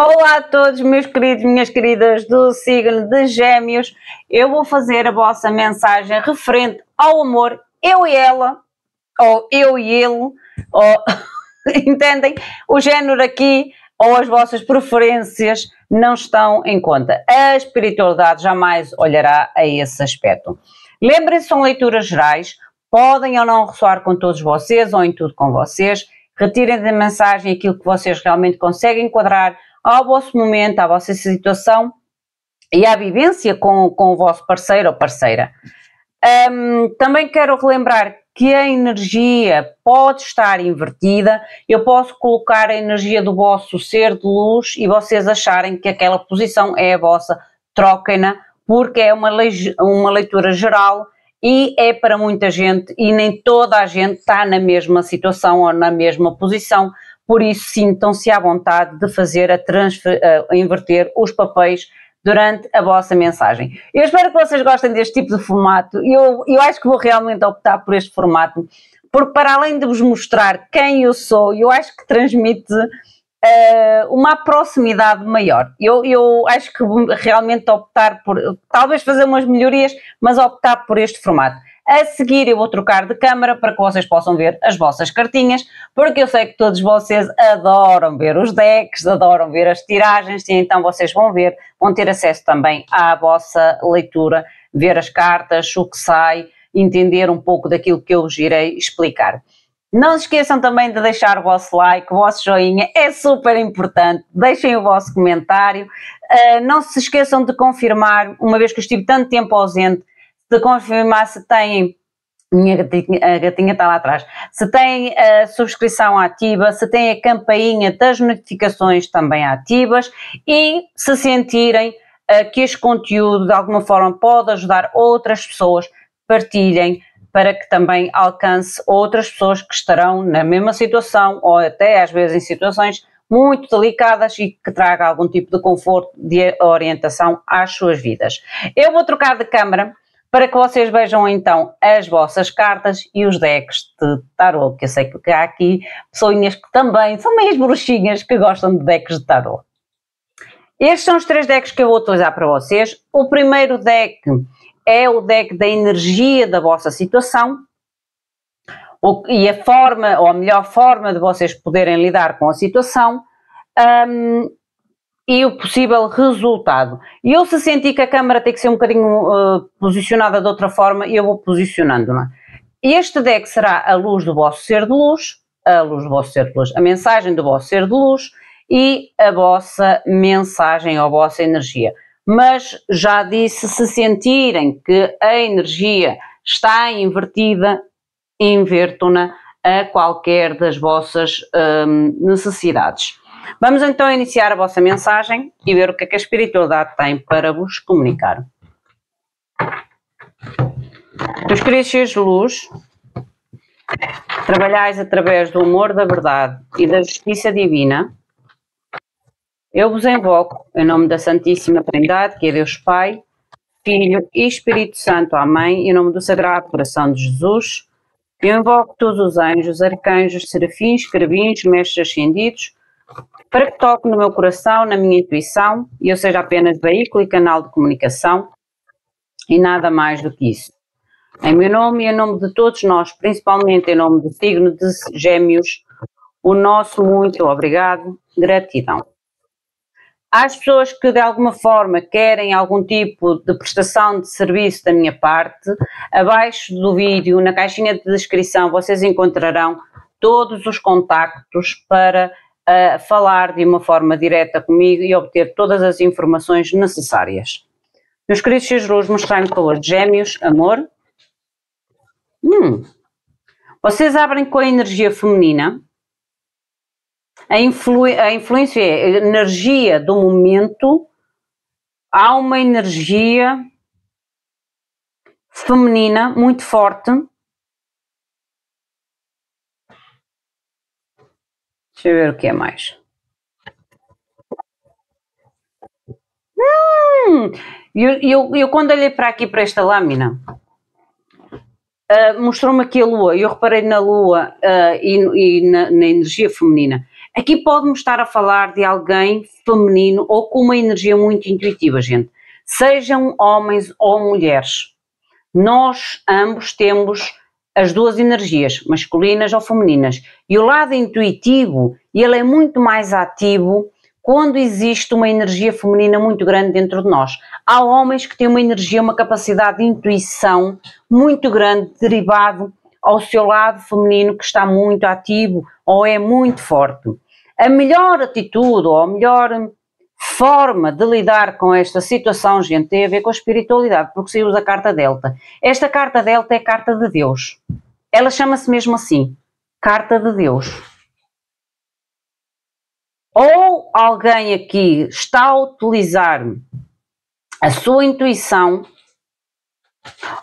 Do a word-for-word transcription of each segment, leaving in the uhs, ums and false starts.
Olá a todos, meus queridos, minhas queridas do signo de Gêmeos. Eu vou fazer a vossa mensagem referente ao amor, eu e ela, ou eu e ele, ou entendem? O género aqui ou as vossas preferências não estão em conta. A espiritualidade jamais olhará a esse aspecto. Lembrem-se, são leituras gerais, podem ou não ressoar com todos vocês ou em tudo com vocês. Retirem da mensagem aquilo que vocês realmente conseguem enquadrar ao vosso momento, à vossa situação e à vivência com, com o vosso parceiro ou parceira. Um, também quero relembrar que a energia pode estar invertida, eu posso colocar a energia do vosso ser de luz e vocês acharem que aquela posição é a vossa, troquem-na, porque é uma, lei, uma leitura geral e é para muita gente e nem toda a gente está na mesma situação ou na mesma posição. Por isso, sintam-se à vontade de fazer a, a inverter os papéis durante a vossa mensagem. Eu espero que vocês gostem deste tipo de formato. Eu, eu acho que vou realmente optar por este formato, porque para além de vos mostrar quem eu sou, eu acho que transmite uh, uma proximidade maior. Eu, eu acho que vou realmente optar por, talvez fazer umas melhorias, mas optar por este formato. A seguir eu vou trocar de câmara para que vocês possam ver as vossas cartinhas, porque eu sei que todos vocês adoram ver os decks, adoram ver as tiragens, e então vocês vão ver, vão ter acesso também à vossa leitura, ver as cartas, o que sai, entender um pouco daquilo que eu vos irei explicar. Não se esqueçam também de deixar o vosso like, o vosso joinha, é super importante, deixem o vosso comentário, uh, não se esqueçam de confirmar, uma vez que eu estive tanto tempo ausente, de confirmar se têm, minha gatinha, a gatinha está lá atrás, se têm a subscrição ativa, se têm a campainha das notificações também ativas e se sentirem uh, que este conteúdo de alguma forma pode ajudar outras pessoas, partilhem para que também alcance outras pessoas que estarão na mesma situação ou até às vezes em situações muito delicadas e que traga algum tipo de conforto, de orientação às suas vidas. Eu vou trocar de câmara para que vocês vejam então as vossas cartas e os decks de tarô, que eu sei que há aqui pessoinhas que também são meias bruxinhas que gostam de decks de tarô. Estes são os três decks que eu vou utilizar para vocês. O primeiro deck é o deck da energia da vossa situação e a forma, ou a melhor forma de vocês poderem lidar com a situação. Um, e o possível resultado. E eu se senti que a câmara tem que ser um bocadinho uh, posicionada de outra forma, eu vou posicionando-na. Este deck será a luz do vosso ser de luz, a luz do vosso ser de luz, a mensagem do vosso ser de luz e a vossa mensagem ou a vossa energia. Mas já disse, se sentirem que a energia está invertida, invertam-na a qualquer das vossas um, necessidades. Vamos então iniciar a vossa mensagem e ver o que é que a espiritualidade tem para vos comunicar. Meus queridos seres de luz, trabalhais através do amor, da verdade e da justiça divina. Eu vos invoco, em nome da Santíssima Trindade, que é Deus Pai, Filho e Espírito Santo, amém, em nome do Sagrado Coração de Jesus, eu invoco todos os anjos, arcanjos, serafins, querubins, mestres ascendidos, para que toque no meu coração, na minha intuição, e eu seja apenas veículo e canal de comunicação, e nada mais do que isso. Em meu nome e em nome de todos nós, principalmente em nome do signo de Gêmeos, o nosso muito obrigado, gratidão. Às pessoas que de alguma forma querem algum tipo de prestação de serviço da minha parte, abaixo do vídeo, na caixinha de descrição, vocês encontrarão todos os contactos para a falar de uma forma direta comigo e obter todas as informações necessárias. Meus queridos seres de luz, mostrando calor de Gêmeos, amor. Hum. Vocês abrem com a energia feminina, a, influ a influência é a energia do momento, há uma energia feminina muito forte. Deixa eu ver o que é mais. Hum, eu, eu, eu quando olhei para aqui, para esta lâmina, uh, mostrou-me aqui a lua, eu reparei na lua uh, e, e na, na energia feminina. Aqui pode-me estar a falar de alguém feminino ou com uma energia muito intuitiva, gente. Sejam homens ou mulheres, nós ambos temos as duas energias, masculinas ou femininas. E o lado intuitivo, ele é muito mais ativo quando existe uma energia feminina muito grande dentro de nós. Há homens que têm uma energia, uma capacidade de intuição muito grande, derivado ao seu lado feminino que está muito ativo ou é muito forte. A melhor atitude ou a melhor forma de lidar com esta situação, gente, tem a ver com a espiritualidade, porque se usa a carta delta. Esta carta delta é a carta de Deus. Ela chama-se mesmo assim, carta de Deus. Ou alguém aqui está a utilizar a sua intuição,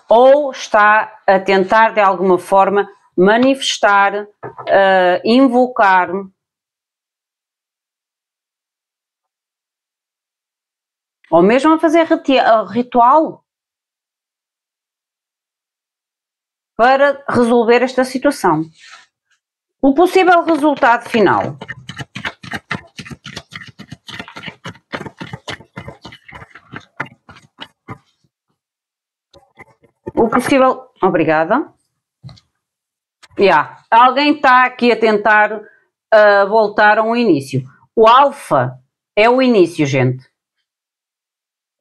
ou está a tentar de alguma forma manifestar, uh, invocar ou mesmo a fazer ritual para resolver esta situação. O possível resultado final. O possível... Obrigada. Yeah. Alguém está aqui a tentar uh, voltar a um início. O alfa é o início, gente.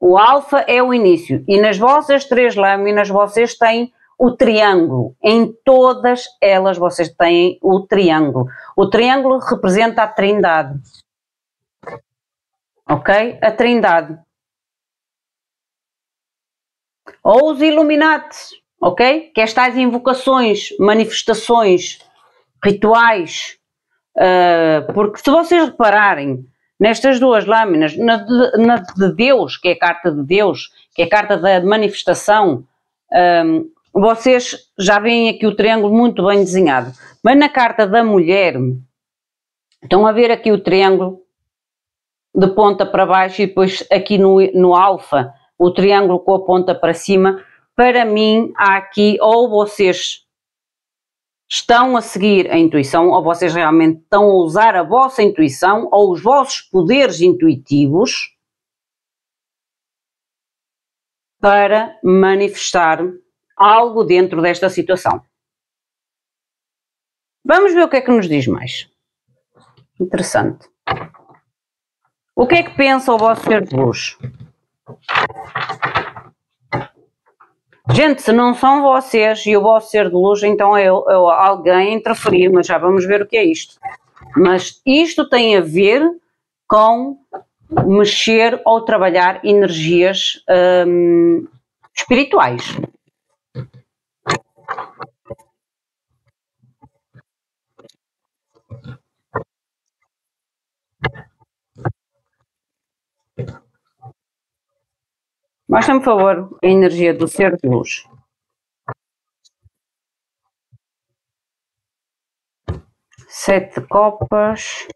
O alfa é o início, e nas vossas três lâminas vocês têm o triângulo, em todas elas vocês têm o triângulo. O triângulo representa a trindade, ok? A trindade. Ou os Illuminati, ok? Que estas invocações, manifestações, rituais, uh, porque se vocês repararem, nestas duas lâminas, na de, na de Deus, que é a carta de Deus, que é a carta da manifestação, um, vocês já veem aqui o triângulo muito bem desenhado. Mas na carta da mulher, estão a ver aqui o triângulo de ponta para baixo e depois aqui no, no alfa, o triângulo com a ponta para cima. Para mim há aqui, ou vocês estão a seguir a intuição, ou vocês realmente estão a usar a vossa intuição, ou os vossos poderes intuitivos, para manifestar algo dentro desta situação. Vamos ver o que é que nos diz mais. Interessante. O que é que pensa o vosso ser de luz? Gente, se não são vocês e o vosso ser de luz, então é alguém interferir, mas já vamos ver o que é isto. Mas isto tem a ver com mexer ou trabalhar energias hum, espirituais. Mostra-me, por favor, a energia do ser de luz. Sete copas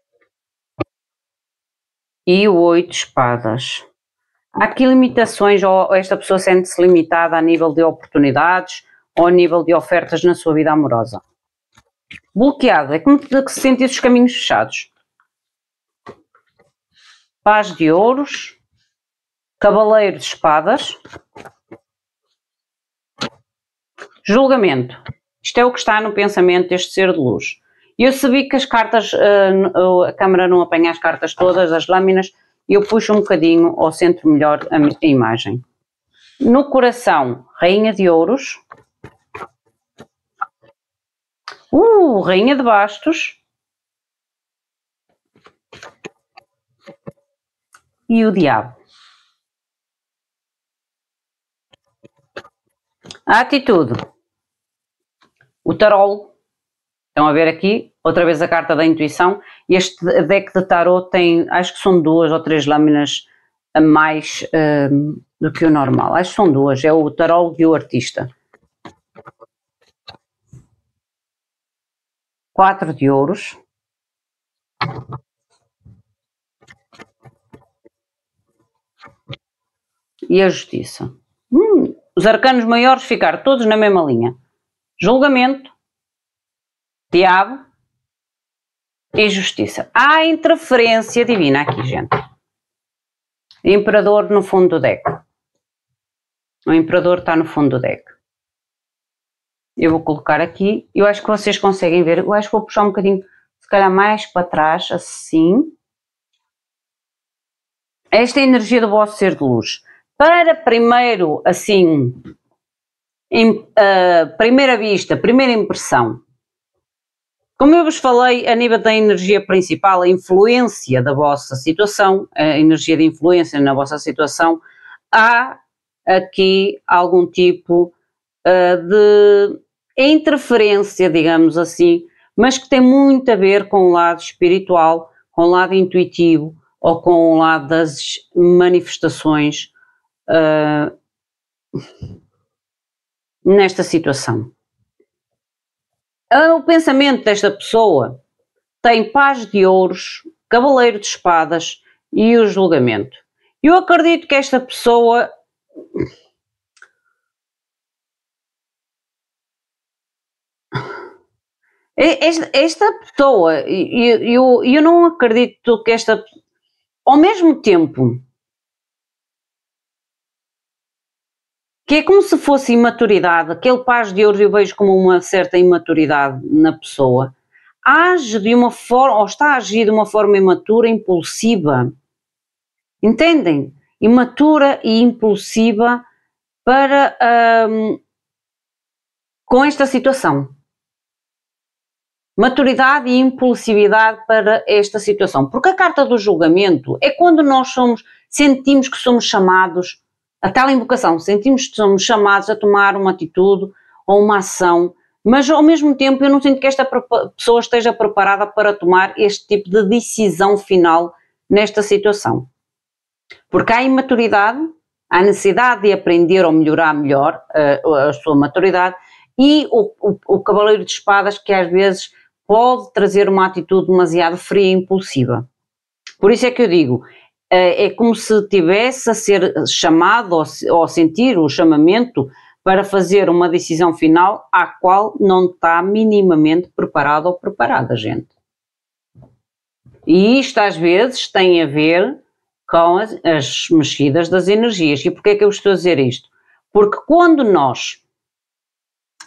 e oito espadas. Há aqui limitações, ou esta pessoa sente-se limitada a nível de oportunidades ou a nível de ofertas na sua vida amorosa. Bloqueada, é como que se sente esses caminhos fechados. Paz de ouros. Cavaleiro de espadas. Julgamento. Isto é o que está no pensamento deste ser de luz. Eu sabia que as cartas, a câmara não apanha as cartas todas, as lâminas, e eu puxo um bocadinho ou centro melhor a imagem. No coração, Rainha de Ouros. Uh, Rainha de Bastos. E o Diabo. A atitude, o tarol, estão a ver aqui, outra vez a carta da intuição. Este deck de tarot tem, acho que são duas ou três lâminas a mais uh, do que o normal, acho que são duas, é o tarol e o artista. Quatro de ouros. E a justiça. Hum. Os arcanos maiores ficar todos na mesma linha. Julgamento, Diabo e justiça. Há interferência divina aqui, gente. Imperador no fundo do deck. O imperador está no fundo do deck. Eu vou colocar aqui. Eu acho que vocês conseguem ver. Eu acho que vou puxar um bocadinho, se calhar mais para trás, assim. Esta é a energia do vosso ser de luz. Para primeiro, assim, em, uh, primeira vista, primeira impressão. Como eu vos falei, a nível da energia principal, a influência da vossa situação, a energia de influência na vossa situação, há aqui algum tipo uh, de interferência, digamos assim, mas que tem muito a ver com o lado espiritual, com o lado intuitivo ou com o lado das manifestações uh, nesta situação. O pensamento desta pessoa tem Paz de Ouros, Cavaleiro de Espadas e o Julgamento. Eu acredito que esta pessoa esta, esta pessoa eu, eu, eu não acredito que esta, ao mesmo tempo que é como se fosse imaturidade, aquele Paz de Ouros eu vejo como uma certa imaturidade na pessoa, age de uma forma, ou está a agir de uma forma imatura, impulsiva, entendem? Imatura e impulsiva para, um, com esta situação. Maturidade e impulsividade para esta situação, porque a carta do julgamento é quando nós somos, sentimos que somos chamados a tal invocação, sentimos que somos chamados a tomar uma atitude ou uma ação, mas ao mesmo tempo eu não sinto que esta pessoa esteja preparada para tomar este tipo de decisão final nesta situação. Porque há imaturidade, há necessidade de aprender ou melhorar melhor uh, a sua maturidade e o, o, o Cavaleiro de Espadas que às vezes pode trazer uma atitude demasiado fria e impulsiva. Por isso é que eu digo, é como se tivesse a ser chamado ou, ou sentir o chamamento para fazer uma decisão final à qual não está minimamente preparado ou preparada, gente. E isto às vezes tem a ver com as, as mexidas das energias. E porquê é que eu estou a dizer isto? Porque quando nós,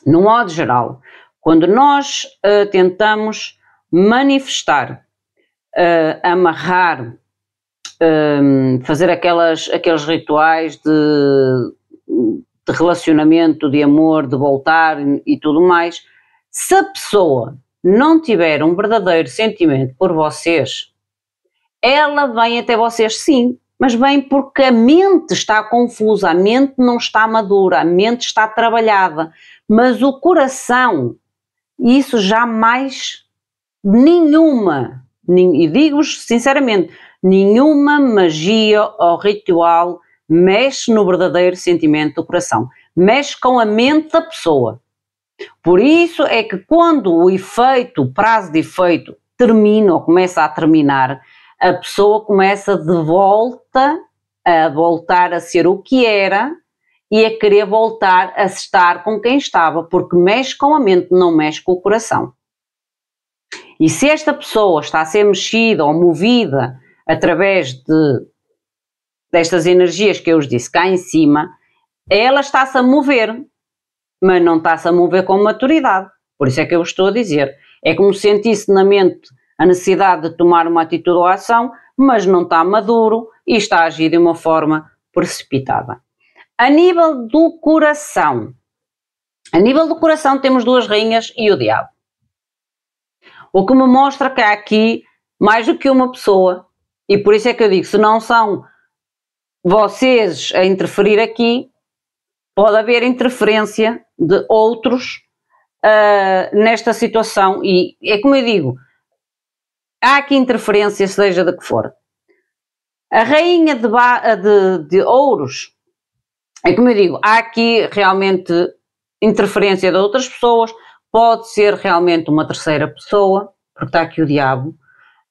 no modo geral, quando nós uh, tentamos manifestar, uh, amarrar, fazer aquelas, aqueles rituais de, de relacionamento, de amor, de voltar e, e tudo mais, se a pessoa não tiver um verdadeiro sentimento por vocês, ela vem até vocês sim, mas vem porque a mente está confusa, a mente não está madura, a mente está trabalhada, mas o coração, isso jamais, nenhuma, e digo-vos sinceramente, nenhuma magia ou ritual mexe no verdadeiro sentimento do coração. Mexe com a mente da pessoa. Por isso é que quando o efeito, o prazo de efeito termina ou começa a terminar, a pessoa começa de volta a voltar a ser o que era e a querer voltar a estar com quem estava, porque mexe com a mente, não mexe com o coração. E se esta pessoa está a ser mexida ou movida através de, destas energias que eu vos disse cá em cima, ela está-se a mover, mas não está-se a mover com maturidade. Por isso é que eu estou a dizer. É como se sentisse na mente a necessidade de tomar uma atitude ou ação, mas não está maduro e está a agir de uma forma precipitada. A nível do coração, a nível do coração temos duas rainhas e o diabo. O que me mostra que há aqui mais do que uma pessoa. E por isso é que eu digo, se não são vocês a interferir aqui, pode haver interferência de outros uh, nesta situação. E é como eu digo, há aqui interferência, seja de que for. A rainha de, de, de ouros, é como eu digo, há aqui realmente interferência de outras pessoas, pode ser realmente uma terceira pessoa, porque está aqui o diabo.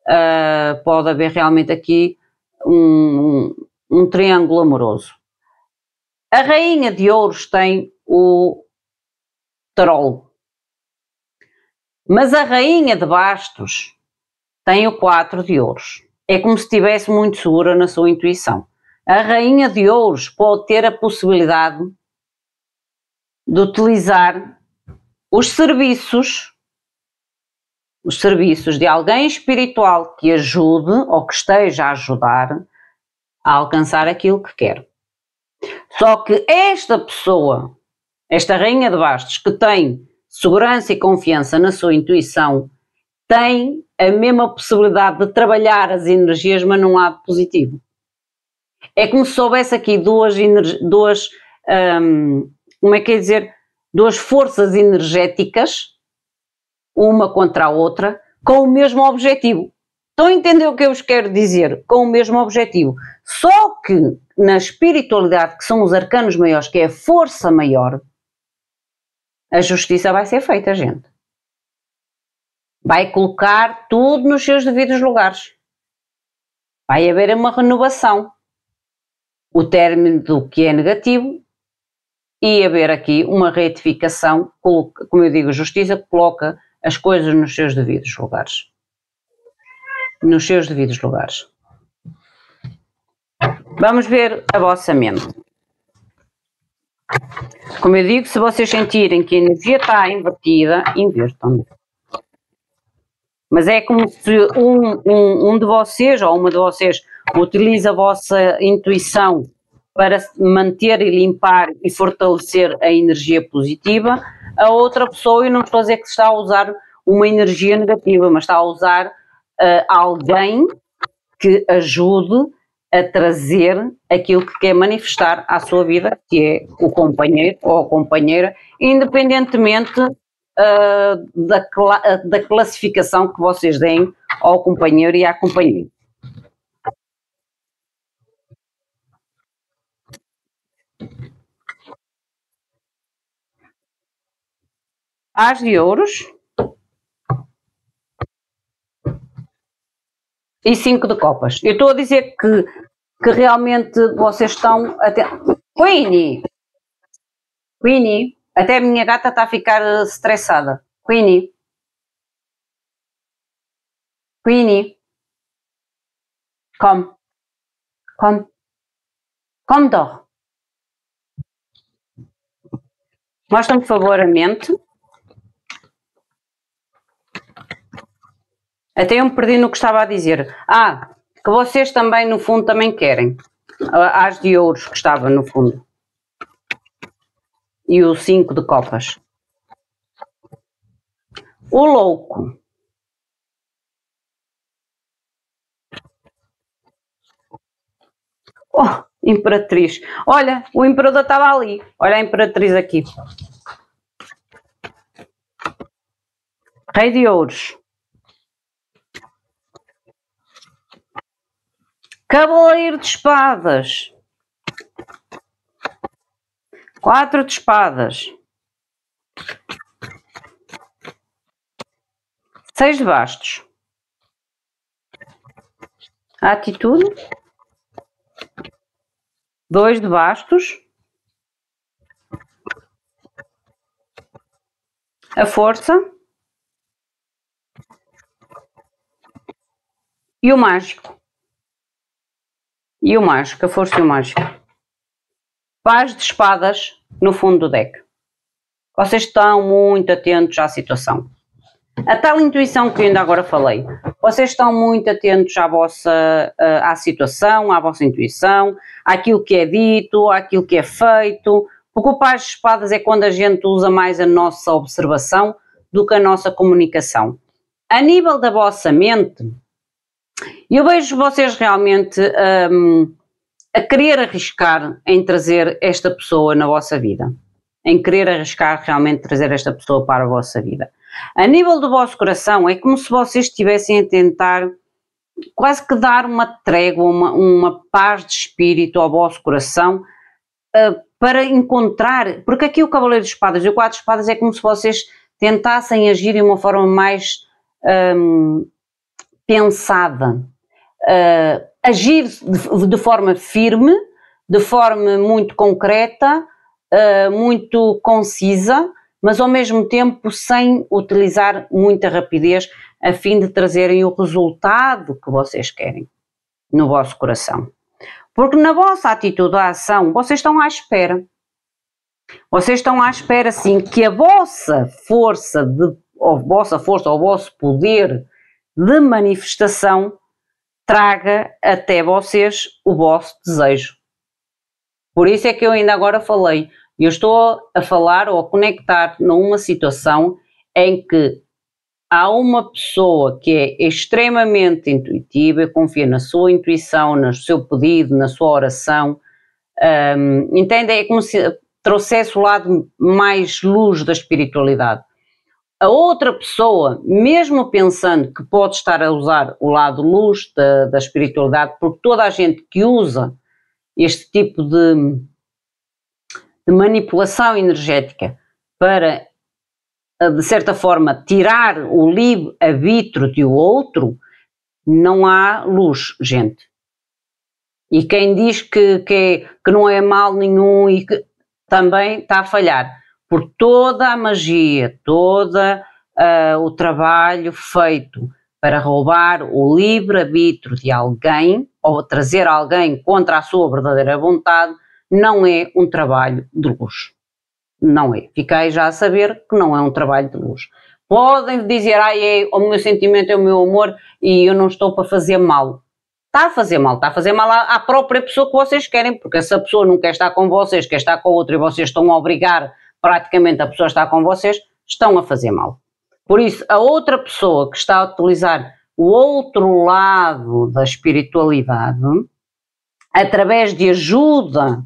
Uh, pode haver realmente aqui um, um, um triângulo amoroso. A rainha de ouros tem o tarol, mas a rainha de bastos tem o quatro de ouros. É como se estivesse muito segura na sua intuição. A rainha de ouros pode ter a possibilidade de utilizar os serviços, os serviços de alguém espiritual que ajude ou que esteja a ajudar a alcançar aquilo que quer. Só que esta pessoa, esta rainha de bastos, que tem segurança e confiança na sua intuição, tem a mesma possibilidade de trabalhar as energias, mas num lado positivo. É como se houvesse aqui duas, duas hum, como é que é dizer, duas forças energéticas, uma contra a outra, com o mesmo objetivo. Estão a entender o que eu vos quero dizer? Com o mesmo objetivo. Só que na espiritualidade, que são os arcanos maiores, que é a força maior, a justiça vai ser feita, gente. Vai colocar tudo nos seus devidos lugares. Vai haver uma renovação. O término do que é negativo e haver aqui uma retificação, como eu digo, justiça que coloca as coisas nos seus devidos lugares. Nos seus devidos lugares. Vamos ver a vossa mente. Como eu digo, se vocês sentirem que a energia está invertida, invertam. Mas é como se um, um, um de vocês ou uma de vocês utiliza a vossa intuição para manter e limpar e fortalecer a energia positiva, a outra pessoa, eu não estou a dizer que está a usar uma energia negativa, mas está a usar uh, alguém que ajude a trazer aquilo que quer manifestar à sua vida, que é o companheiro ou a companheira, independentemente Uh, da, cla da classificação que vocês deem ao companheiro e à companheira. As de ouros e cinco de copas. Eu estou a dizer que, que realmente vocês estão até... Queenie! Queenie! Até a minha gata está a ficar estressada. Queenie. Queenie. Come. Come. Come, dor. Mostra-me, por favor, a mente. Até eu me perdi no que estava a dizer. Ah, que vocês também, no fundo, também querem. As de ouros que estava no fundo. E o cinco de copas. O louco. Oh, imperatriz. Olha, o imperador estava ali. Olha a imperatriz aqui. Rei de ouros. Cavaleiro de espadas. Quatro de espadas. Seis de bastos. Atitude. Dois de bastos. A força. E o mágico. E o mágico, a força e o mágico. Paz de espadas no fundo do deck. Vocês estão muito atentos à situação. A tal intuição que eu ainda agora falei. Vocês estão muito atentos à vossa à situação, à vossa intuição, àquilo que é dito, àquilo que é feito. Porque o paz de espadas é quando a gente usa mais a nossa observação do que a nossa comunicação. A nível da vossa mente, eu vejo vocês realmente... Hum, a querer arriscar em trazer esta pessoa na vossa vida, em querer arriscar realmente trazer esta pessoa para a vossa vida. A nível do vosso coração é como se vocês estivessem a tentar quase que dar uma trégua, uma, uma paz de espírito ao vosso coração uh, para encontrar, porque aqui o Cavaleiro de Espadas e o Quatro de Espadas é como se vocês tentassem agir de uma forma mais um, pensada, uh, agir de, de forma firme, de forma muito concreta, uh, muito concisa, mas ao mesmo tempo sem utilizar muita rapidez, a fim de trazerem o resultado que vocês querem no vosso coração. Porque na vossa atitude à ação, vocês estão à espera. Vocês estão à espera, assim, que a vossa força, de, ou a vossa força, ou o vosso poder de manifestação traga até vocês o vosso desejo. Por isso é que eu ainda agora falei, eu estou a falar ou a conectar numa situação em que há uma pessoa que é extremamente intuitiva, confia na sua intuição, no seu pedido, na sua oração, um, entende? É como se trouxesse o lado mais luz da espiritualidade. A outra pessoa, mesmo pensando que pode estar a usar o lado luz da, da espiritualidade, porque toda a gente que usa este tipo de, de manipulação energética para, de certa forma, tirar o livre-arbítrio de outro, não há luz, gente. E quem diz que, que, que não é mal nenhum e que também está a falhar, porque toda a magia, todo uh, o trabalho feito para roubar o livre-arbítrio de alguém, ou trazer alguém contra a sua verdadeira vontade, não é um trabalho de luz. Não é. Fiquei já a saber que não é um trabalho de luz. Podem dizer, ah, é o meu sentimento, é o meu amor e eu não estou para fazer mal. Está a fazer mal, está a fazer mal à, à própria pessoa que vocês querem, porque se a pessoa não quer estar com vocês, quer estar com outra e vocês estão a obrigar praticamente a pessoa a estar com vocês, estão a fazer mal. Por isso, a outra pessoa que está a utilizar o outro lado da espiritualidade, através de ajuda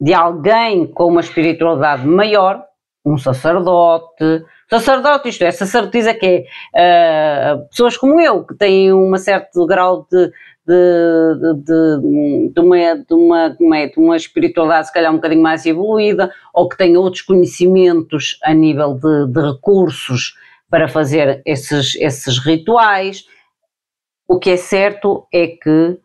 de alguém com uma espiritualidade maior, um sacerdote, sacerdote isto é, sacerdotisa que é uh, pessoas como eu, que têm um certo grau de, de, de, de, uma, de, uma, de uma espiritualidade se calhar um bocadinho mais evoluída, ou que têm outros conhecimentos a nível de, de recursos para fazer esses, esses rituais. O que é certo é que uh,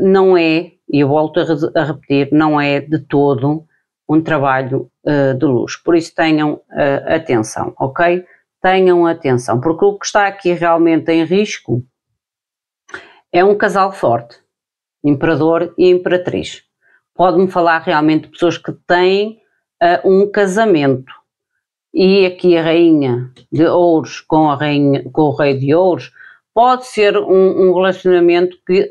não é, e eu volto a, a repetir, não é de todo um trabalho uh, de luz, por isso tenham uh, atenção, ok? Tenham atenção, porque o que está aqui realmente em risco é um casal forte, imperador e imperatriz. Pode-me falar realmente de pessoas que têm uh, um casamento, e aqui a rainha de ouros com, a rainha, com o rei de ouros, pode ser um, um relacionamento que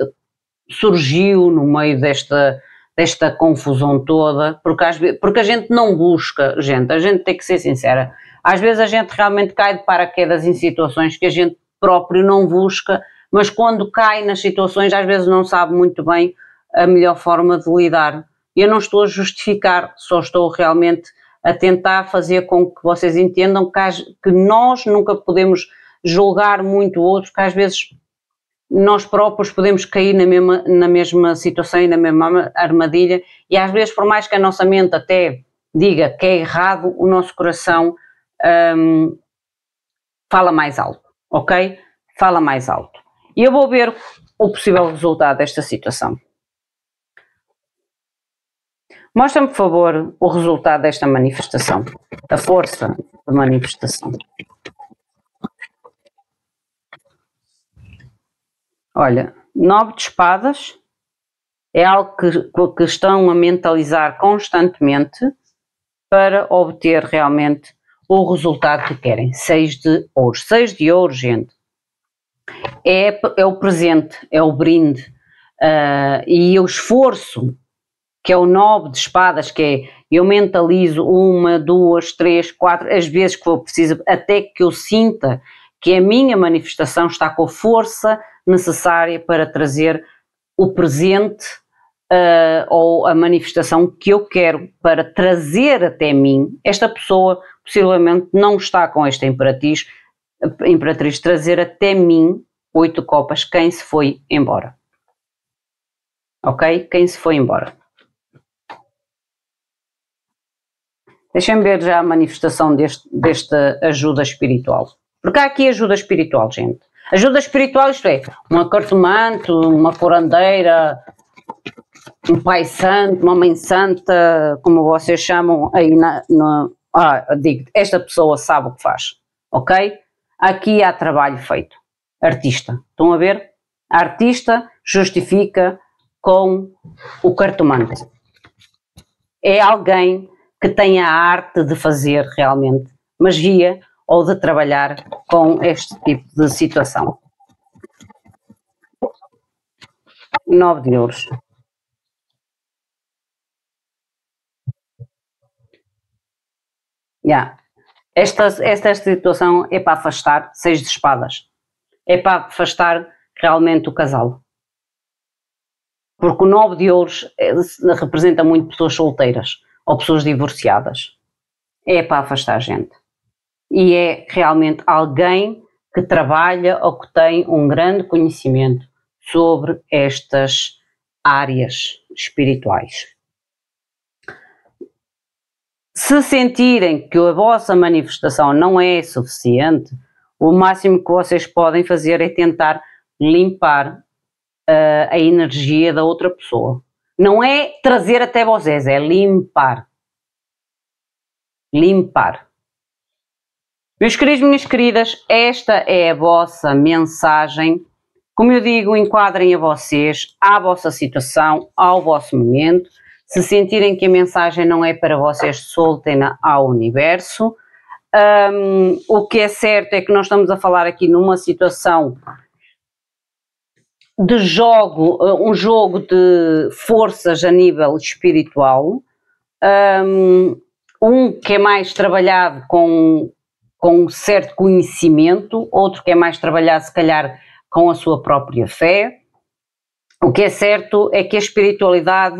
surgiu no meio desta, desta confusão toda, porque, às vezes, porque a gente não busca, gente, a gente tem que ser sincera, às vezes a gente realmente cai de paraquedas em situações que a gente próprio não busca, mas quando cai nas situações às vezes não sabe muito bem a melhor forma de lidar. Eu não estou a justificar, só estou realmente a tentar fazer com que vocês entendam que, às, que nós nunca podemos julgar muito o outro, que às vezes nós próprios podemos cair na mesma, na mesma situação e na mesma armadilha, e às vezes, por mais que a nossa mente até diga que é errado, o nosso coração hum, fala mais alto, ok? Fala mais alto. E eu vou ver o possível resultado desta situação. Mostra-me, por favor, o resultado desta manifestação, a força da manifestação. Olha, nove de espadas é algo que, que estão a mentalizar constantemente para obter realmente o resultado que querem. Seis de ouro. Seis de ouro, gente, é, é o presente, é o brinde uh, e o esforço, que é o nove de espadas, que é eu mentalizo uma, duas, três, quatro, as vezes que for preciso, até que eu sinta que a minha manifestação está com a força necessária para trazer o presente uh, ou a manifestação que eu quero para trazer até mim. Esta pessoa possivelmente não está com esta imperatriz, imperatriz trazer até mim oito copas, quem se foi embora, ok? Quem se foi embora. Deixem-me ver já a manifestação deste, desta ajuda espiritual, porque há aqui ajuda espiritual, gente. Ajuda espiritual, isto é, uma cartomante, uma curandeira, um pai santo, uma mãe santa, como vocês chamam aí na... na ah, digo, esta pessoa sabe o que faz, ok? aqui há trabalho feito. Artista, estão a ver? A artista justifica com o cartomante. É alguém que tem a arte de fazer realmente magia ou de trabalhar com este tipo de situação. nove de ouros. Yeah. Esta, esta situação é para afastar, seis de espadas. É para afastar realmente o casal. Porque o nove de ouros representa muito pessoas solteiras ou pessoas divorciadas. É para afastar gente. E é realmente alguém que trabalha ou que tem um grande conhecimento sobre estas áreas espirituais. Se sentirem que a vossa manifestação não é suficiente, o máximo que vocês podem fazer é tentar limpar uh, a energia da outra pessoa. Não é trazer até vocês, é limpar. Limpar. Meus queridos, minhas queridas, esta é a vossa mensagem. Como eu digo, enquadrem a vocês, à vossa situação, ao vosso momento. Se sentirem que a mensagem não é para vocês, soltem-na ao universo. Um, o que é certo é que nós estamos a falar aqui numa situação de jogo, um jogo de forças a nível espiritual, um, um que é mais trabalhado com, com um certo conhecimento, outro que é mais trabalhado se calhar com a sua própria fé. O que é certo é que a espiritualidade,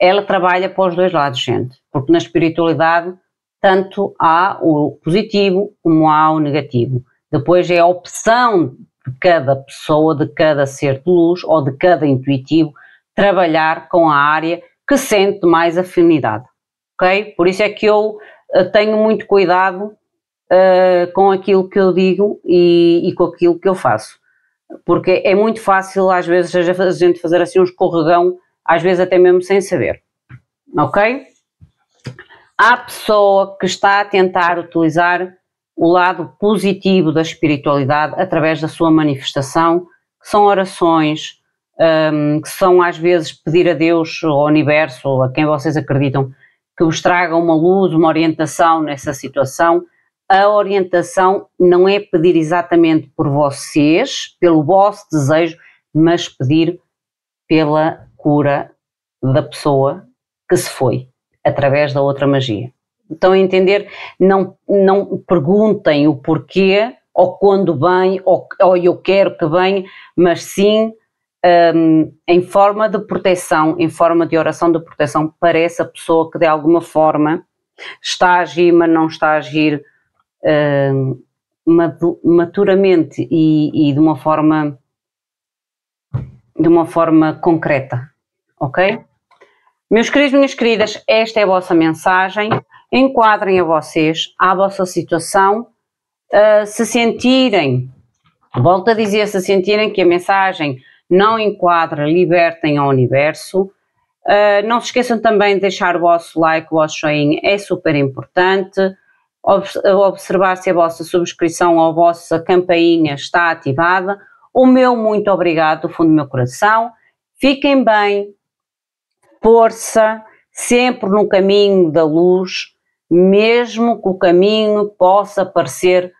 ela trabalha para os dois lados, gente, porque na espiritualidade tanto há o positivo como há o negativo. Depois é a opção de cada pessoa, de cada ser de luz ou de cada intuitivo, trabalhar com a área que sente mais afinidade, ok? Por isso é que eu tenho muito cuidado uh, com aquilo que eu digo e, e com aquilo que eu faço, porque é muito fácil às vezes a gente fazer assim um escorregão, às vezes até mesmo sem saber, ok? Há pessoa que está a tentar utilizar o lado positivo da espiritualidade através da sua manifestação, que são orações, um, que são às vezes pedir a Deus, ao universo, ou a quem vocês acreditam, que vos traga uma luz, uma orientação nessa situação. A orientação não é pedir exatamente por vocês, pelo vosso desejo, mas pedir pela cura da pessoa que se foi, através da outra magia. Estão a entender? Não, não perguntem o porquê, ou quando vem, ou, ou eu quero que venha, mas sim um, em forma de proteção, em forma de oração de proteção para essa pessoa que de alguma forma está a agir, mas não está a agir um, maturamente e, e de uma forma... de uma forma concreta, ok? Meus queridos, minhas queridas, esta é a vossa mensagem, enquadrem a vocês, à vossa situação, uh, se sentirem, volto a dizer, se sentirem que a mensagem não enquadra, libertem ao universo, uh, não se esqueçam também de deixar o vosso like, o vosso joinha, é super importante, Ob observar se a vossa subscrição ou a vossa campainha está ativada. O meu muito obrigado do fundo do meu coração, fiquem bem, força, sempre no caminho da luz, mesmo que o caminho possa parecer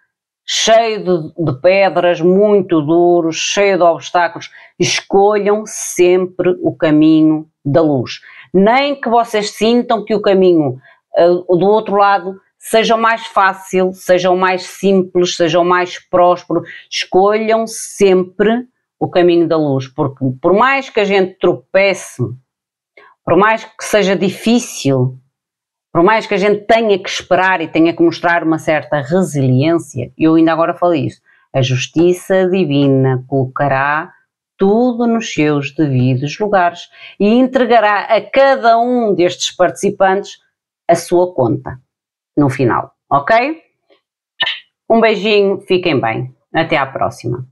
cheio de, de pedras, muito duros, cheio de obstáculos, escolham sempre o caminho da luz. Nem que vocês sintam que o caminho uh, do outro lado seja o mais fácil, seja o mais simples, seja o mais próspero, escolham sempre o caminho da luz, porque por mais que a gente tropece, por mais que seja difícil, por mais que a gente tenha que esperar e tenha que mostrar uma certa resiliência, eu ainda agora falei isso, a justiça divina colocará tudo nos seus devidos lugares e entregará a cada um destes participantes a sua conta no final, ok? Um beijinho, fiquem bem, até à próxima.